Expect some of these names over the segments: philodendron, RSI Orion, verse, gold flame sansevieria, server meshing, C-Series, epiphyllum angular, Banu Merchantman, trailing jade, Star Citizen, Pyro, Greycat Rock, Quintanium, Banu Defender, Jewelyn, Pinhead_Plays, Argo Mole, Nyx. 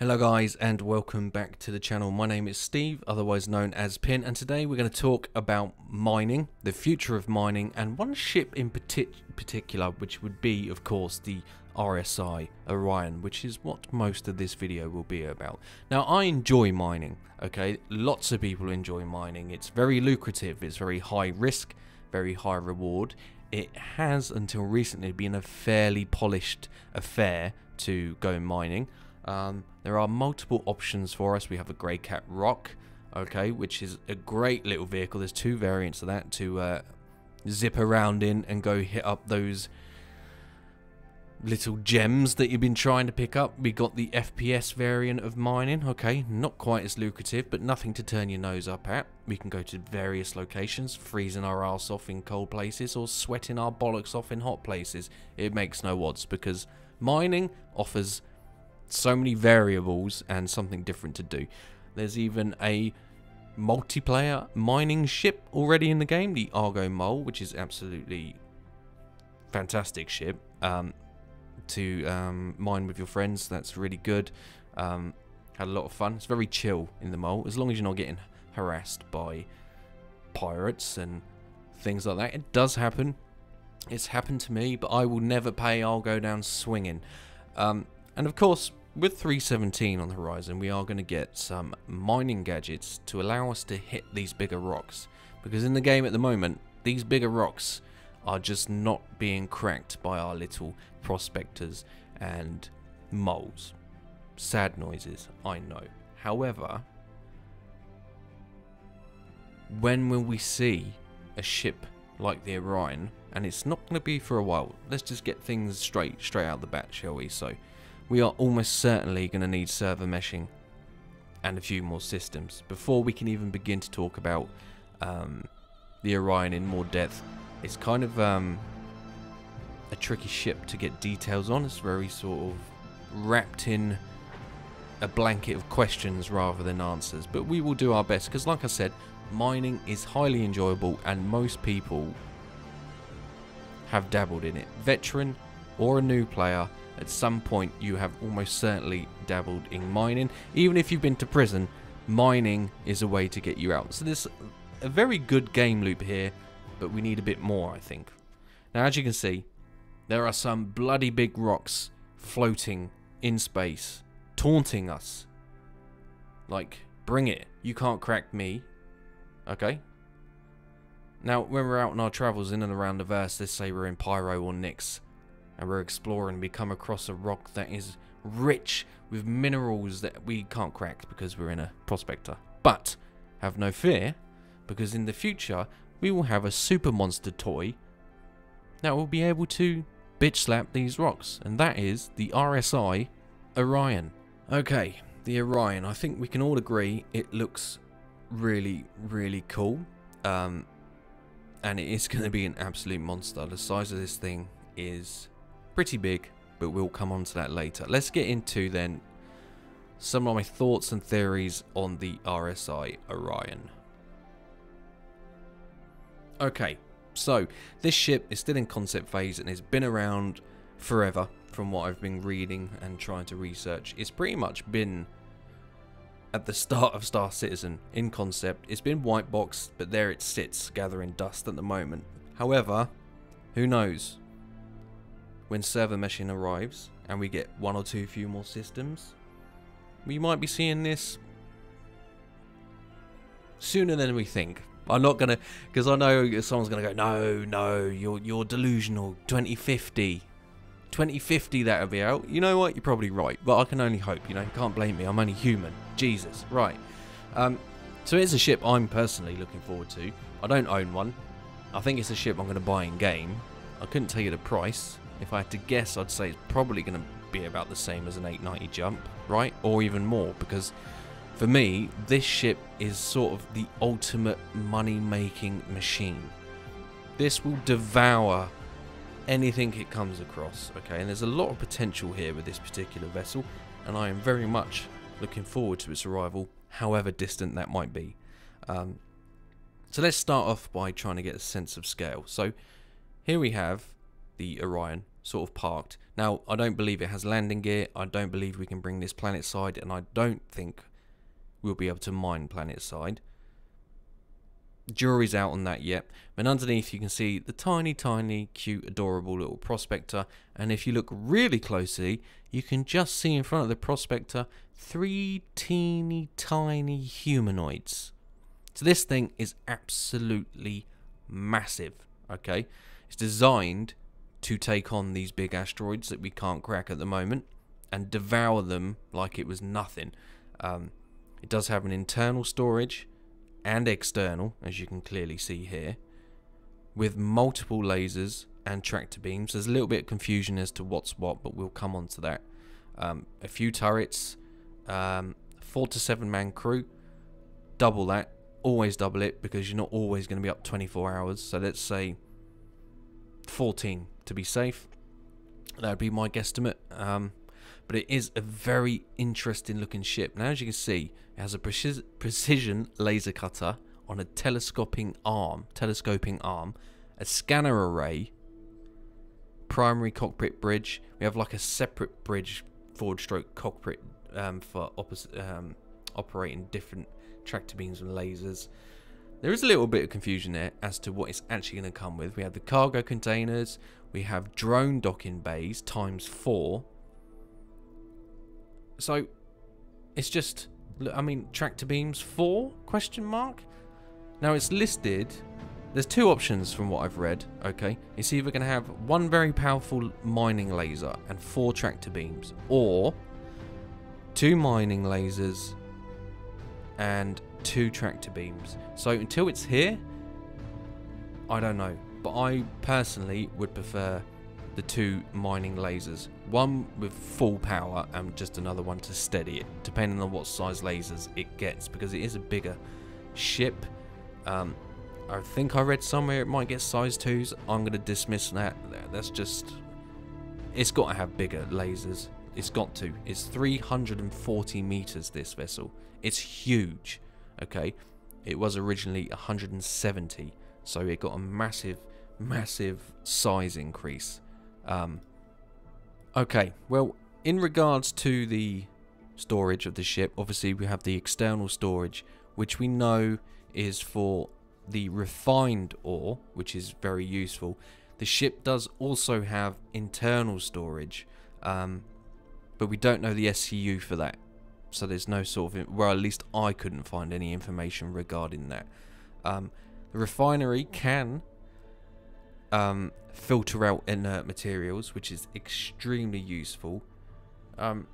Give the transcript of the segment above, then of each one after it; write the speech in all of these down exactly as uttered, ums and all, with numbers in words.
Hello guys and welcome back to the channel. My name is Steve, otherwise known as Pin, and today we're going to talk about mining, the future of mining, and one ship in partic particular, which would be of course the R S I Orion, which is what most of this video will be about. Now, I enjoy mining, okay? Lots of people enjoy mining. It's very lucrative, it's very high risk, very high reward. It has until recently been a fairly polished affair to go mining. Um, there are multiple options for us. We have a Greycat Rock, okay, which is a great little vehicle. There's two variants of that to uh, zip around in and go hit up those little gems that you've been trying to pick up. We got the F P S variant of mining, okay, not quite as lucrative, but nothing to turn your nose up at. We can go to various locations, freezing our arse off in cold places or sweating our bollocks off in hot places. It makes no odds because mining offers so many variables and something different to do. There's even a multiplayer mining ship already in the game, the Argo Mole, which is absolutely fantastic ship um, to um, mine with your friends. That's really good. Um, had a lot of fun. It's very chill in the Mole, as long as you're not getting harassed by pirates and things like that. It does happen. It's happened to me, but I will never pay. I'll go down swinging. Um, and of course, with three seventeen on the horizon, we are going to get some mining gadgets to allow us to hit these bigger rocks. Because in the game at the moment, these bigger rocks are just not being cracked by our little prospectors and moles. Sad noises, I know. However, when will we see a ship like the Orion? And it's not going to be for a while. Let's just get things straight, straight out the bat, shall we? So we are almost certainly going to need server meshing and a few more systems before we can even begin to talk about um, the Orion in more depth. It's kind of um, a tricky ship to get details on. It's very sort of wrapped in a blanket of questions rather than answers. But we will do our best because, like I said, mining is highly enjoyable and most people have dabbled in it. Veteran or a new player, at some point you have almost certainly dabbled in mining. Even if you've been to prison, mining is a way to get you out. So there's a very good game loop here, but we need a bit more, I think. Now, as you can see, there are some bloody big rocks floating in space, taunting us. Like, bring it. You can't crack me. Okay? Now, when we're out on our travels in and around the verse, let's say we're in Pyro or Nyx, and we're exploring, we come across a rock that is rich with minerals that we can't crack because we're in a prospector. But have no fear, because in the future we will have a super monster toy that will be able to bitch slap these rocks, and that is the R S I Orion. Okay, the Orion, I think we can all agree it looks really, really cool, um, and it is going to be an absolute monster. The size of this thing is pretty big, but we'll come on to that later. Let's get into then some of my thoughts and theories on the R S I Orion. Okay, so this ship is still in concept phase and it's been around forever from what I've been reading and trying to research. It's pretty much been at the start of Star Citizen in concept. It's been white boxed, but there it sits gathering dust at the moment. However, who knows? When server meshing arrives and we get one or two few more systems, we might be seeing this sooner than we think. I'm not gonna, because I know someone's gonna go, no, no, you're you're delusional. twenty fifty, twenty fifty, that'll be out. You know what? You're probably right, but I can only hope. You know, you can't blame me. I'm only human. Jesus, right? Um, so it's a ship I'm personally looking forward to. I don't own one. I think it's a ship I'm gonna buy in game. I couldn't tell you the price. If I had to guess, I'd say it's probably going to be about the same as an eight ninety jump, right? Or even more, because for me, this ship is sort of the ultimate money-making machine. This will devour anything it comes across, okay? And there's a lot of potential here with this particular vessel, and I am very much looking forward to its arrival, however distant that might be. Um, so let's start off by trying to get a sense of scale. So here we have the Orion sort of parked. Now, I don't believe it has landing gear, I don't believe we can bring this planet side, and I don't think we'll be able to mine planet side. Jury's out on that yet. And underneath you can see the tiny, tiny, cute, adorable little prospector. And if you look really closely, you can just see in front of the prospector three teeny, tiny humanoids. So this thing is absolutely massive, okay? It's designed to take on these big asteroids that we can't crack at the moment and devour them like it was nothing. Um, it does have an internal storage and external, as you can clearly see here, with multiple lasers and tractor beams. There's a little bit of confusion as to what's what, but we'll come on to that. Um, a few turrets, um, four to seven man crew, double that, always double it, because you're not always going to be up twenty-four hours, so let's say fourteen to be safe. That would be my guesstimate. Um, but it is a very interesting looking ship. Now, as you can see, it has a precision laser cutter on a telescoping arm, telescoping arm, a scanner array, primary cockpit bridge. We have like a separate bridge, forward stroke cockpit, um, for opposite, um, operating different tractor beams and lasers. There is a little bit of confusion there as to what it's actually going to come with. We have the cargo containers, we have drone docking bays times four. So it's just, I mean, tractor beams four question mark. Now it's listed, there's two options from what I've read, okay? It's either going to have one very powerful mining laser and four tractor beams, or two mining lasers and two tractor beams. So until it's here, I don't know, but I personally would prefer the two mining lasers, one with full power and just another one to steady it, depending on what size lasers it gets, because it is a bigger ship. um, I think I read somewhere it might get size twos. I'm gonna dismiss that. That's just, it's got to have bigger lasers, it's got to. It's three hundred forty meters, this vessel. It's huge. Okay, it was originally one hundred seventy, so it got a massive, massive size increase. Um, okay, well, in regards to the storage of the ship, obviously we have the external storage, which we know is for the refined ore, which is very useful. The ship does also have internal storage, um, but we don't know the S C U for that. So there's no sort of, well, at least I couldn't find any information regarding that. Um, the refinery can um, filter out inert materials, which is extremely useful. Um,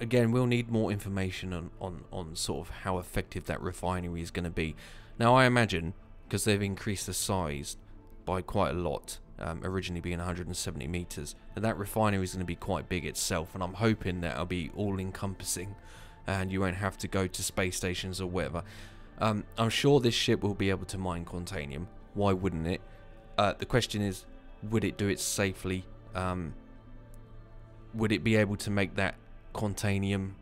again, we'll need more information on, on, on sort of how effective that refinery is going to be. Now, I imagine, because they've increased the size by quite a lot, um, originally being one hundred seventy meters, and that refinery is going to be quite big itself, and I'm hoping that it'll be all encompassing and you won't have to go to space stations or whatever. um, I'm sure this ship will be able to mine Quintanium. Why wouldn't it? Uh, the question is, would it do it safely? Um, would it be able to make that Quintanium,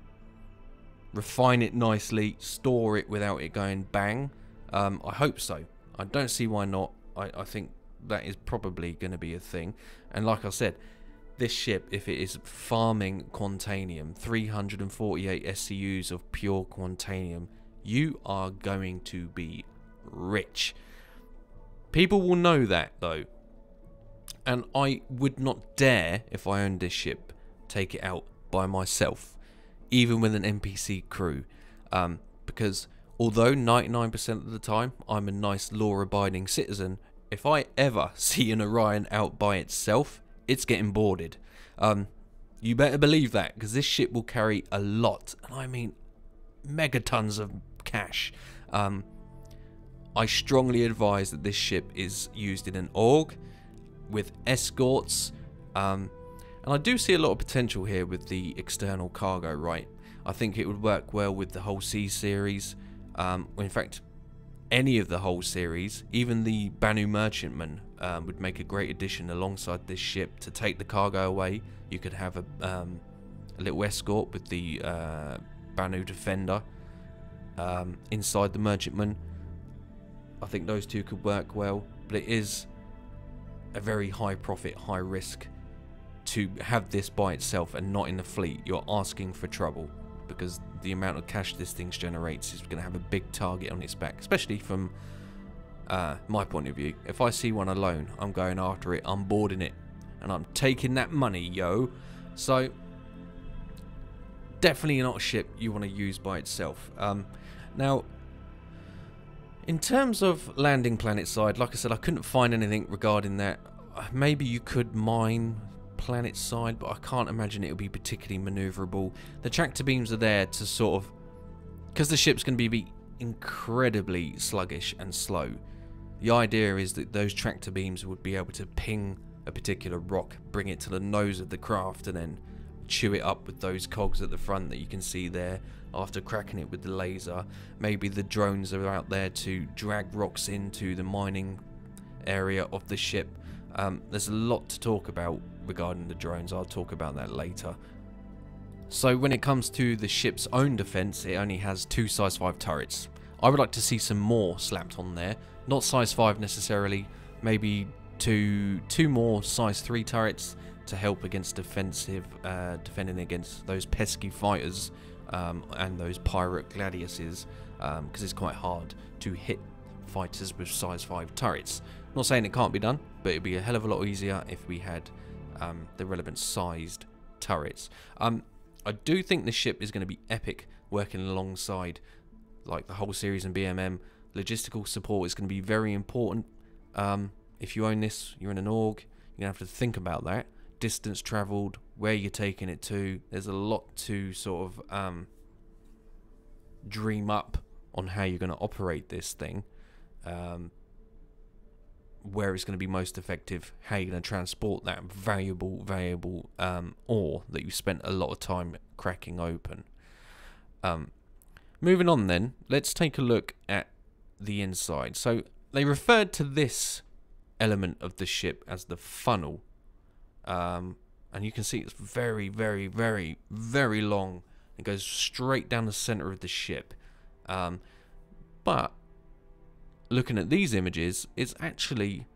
refine it nicely, store it without it going bang? um, I hope so. I don't see why not. I, I think that is probably going to be a thing. And like I said, this ship, if it is farming Quintanium, three hundred forty-eight S C Us of pure Quintanium, you are going to be rich. People will know that, though, and I would not dare, if I owned this ship, take it out by myself, even with an N P C crew, um, because although ninety-nine percent of the time I'm a nice law-abiding citizen, if I ever see an Orion out by itself, it's getting boarded. Um, you better believe that, because this ship will carry a lot, and I mean megatons of cash. Um, I strongly advise that this ship is used in an org with escorts, um, and I do see a lot of potential here with the external cargo, right? I think it would work well with the whole C-Series, um, in fact, any of the whole series. Even the Banu Merchantman um, would make a great addition alongside this ship to take the cargo away. You could have a, um, a little escort with the uh, Banu Defender um, inside the Merchantman. I think those two could work well, but it is a very high profit, high risk to have this by itself and not in the fleet, you're asking for trouble, because the amount of cash this thing generates is going to have a big target on its back, especially from uh, my point of view. If I see one alone, I'm going after it, I'm boarding it, and I'm taking that money, yo. So definitely not a ship you want to use by itself. Um, now, in terms of landing planet side, like I said, I couldn't find anything regarding that. Maybe you could mine planet side, but I can't imagine it would be particularly maneuverable. The tractor beams are there to sort of, because the ship's going to be incredibly sluggish and slow, the idea is that those tractor beams would be able to ping a particular rock, bring it to the nose of the craft, and then chew it up with those cogs at the front that you can see there after cracking it with the laser. Maybe the drones are out there to drag rocks into the mining area of the ship. Um, there's a lot to talk about regarding the drones. I'll talk about that later. So when it comes to the ship's own defense, it only has two size five turrets. I would like to see some more slapped on there. Not size five necessarily, maybe two, two more size three turrets to help against defensive, uh, defending against those pesky fighters um, and those pirate gladiuses, because um, it's quite hard to hit fighters with size five turrets. I'm not saying it can't be done, but it'd be a hell of a lot easier if we had um, the relevant sized turrets. Um, I do think this ship is going to be epic working alongside like the whole series and B M M. Logistical support is going to be very important. Um, if you own this, you're in an org, you're going to have to think about that. Distance travelled, where you're taking it to. There's a lot to sort of um, dream up on how you're going to operate this thing. Um, where it's going to be most effective, how you're going to transport that valuable, valuable um, ore that you spent a lot of time cracking open. Um, moving on then, let's take a look at the inside. So they referred to this element of the ship as the funnel. Um, and you can see it's very, very, very, very long. It goes straight down the center of the ship. Um, but looking at these images, it's actually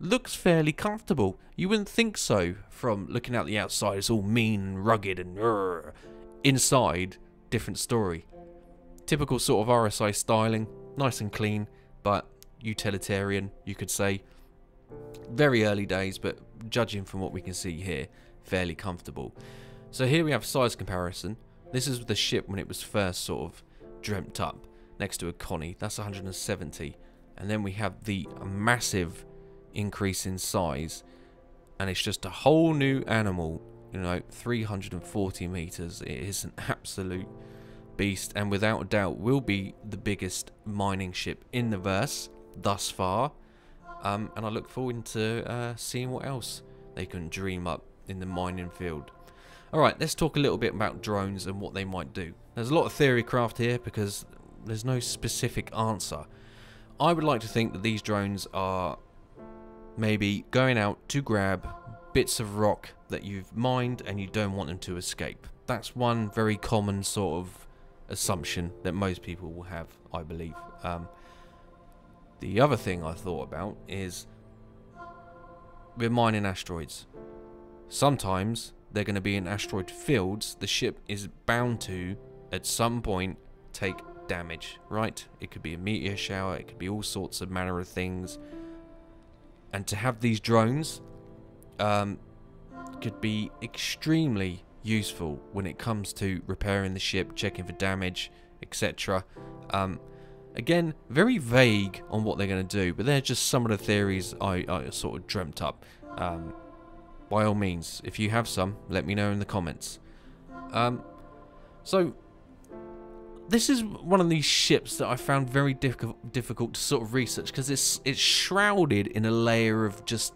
looks fairly comfortable. You wouldn't think so from looking out the outside. It's all mean and rugged and uh, inside, different story. Typical sort of R S I styling, nice and clean, but utilitarian, you could say. Very early days, but judging from what we can see here, fairly comfortable. So here we have size comparison. This is the ship when it was first sort of dreamt up. Next to a Connie, that's one hundred seventy, and then we have the massive increase in size, and it's just a whole new animal, you know, three hundred forty meters. It is an absolute beast, and without a doubt will be the biggest mining ship in the verse thus far, um, and I look forward to uh, seeing what else they can dream up in the mining field. Alright, let's talk a little bit about drones and what they might do. There's a lot of theory craft here because there's no specific answer. I would like to think that these drones are maybe going out to grab bits of rock that you've mined and you don't want them to escape. That's one very common sort of assumption that most people will have, I believe. Um, the other thing I thought about is we're mining asteroids. Sometimes they're going to be in asteroid fields. The ship is bound to, at some point, take damage, right? It could be a meteor shower, it could be all sorts of manner of things, and to have these drones um, could be extremely useful when it comes to repairing the ship, checking for damage, et cetera. Um, again, very vague on what they're going to do, but they're just some of the theories I, I sort of dreamt up. Um, by all means, if you have some, let me know in the comments. Um, so this is one of these ships that I found very difficult difficult to sort of research, because it's it's shrouded in a layer of just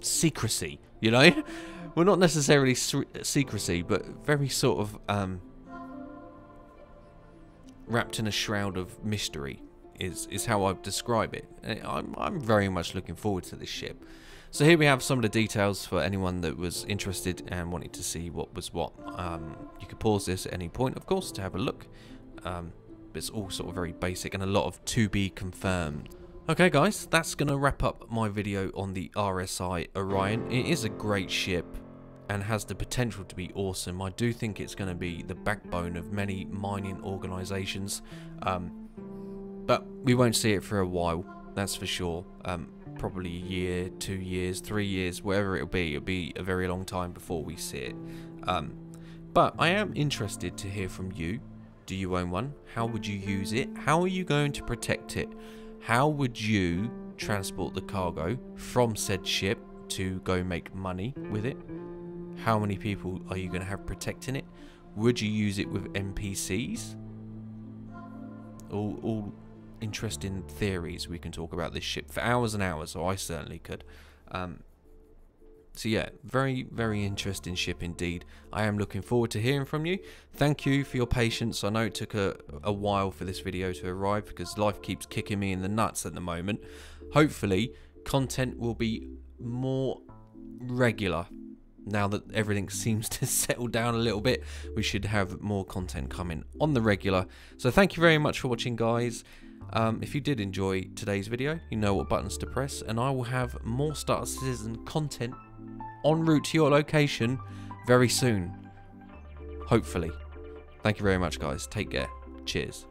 secrecy, you know? Well, not necessarily secrecy, but very sort of um, wrapped in a shroud of mystery is is how I describe it. I'm, I'm very much looking forward to this ship. So here we have some of the details for anyone that was interested and wanted to see what was what. Um, you could pause this at any point, of course, to have a look. Um, but it's all sort of very basic and a lot of to be confirmed. Okay guys, that's going to wrap up my video on the R S I Orion. It is a great ship and has the potential to be awesome. I do think it's going to be the backbone of many mining organisations, um, but we won't see it for a while, that's for sure. Um, probably a year, two years, three years, whatever it'll be, it'll be a very long time before we see it. Um, but I am interested to hear from you. Do you own one? How would you use it? How are you going to protect it? How would you transport the cargo from said ship to go make money with it? How many people are you going to have protecting it? Would you use it with N P Cs? All, all interesting theories. We can talk about this ship for hours and hours, so I certainly could. Um, so yeah, very, very interesting ship indeed. I am looking forward to hearing from you. Thank you for your patience. I know it took a, a while for this video to arrive because life keeps kicking me in the nuts at the moment. Hopefully, content will be more regular. Now that everything seems to settle down a little bit, we should have more content coming on the regular. So thank you very much for watching, guys. Um, if you did enjoy today's video, you know what buttons to press, and I will have more Star Citizen content en route to your location very soon, hopefully. Thank you very much, guys. Take care. Cheers.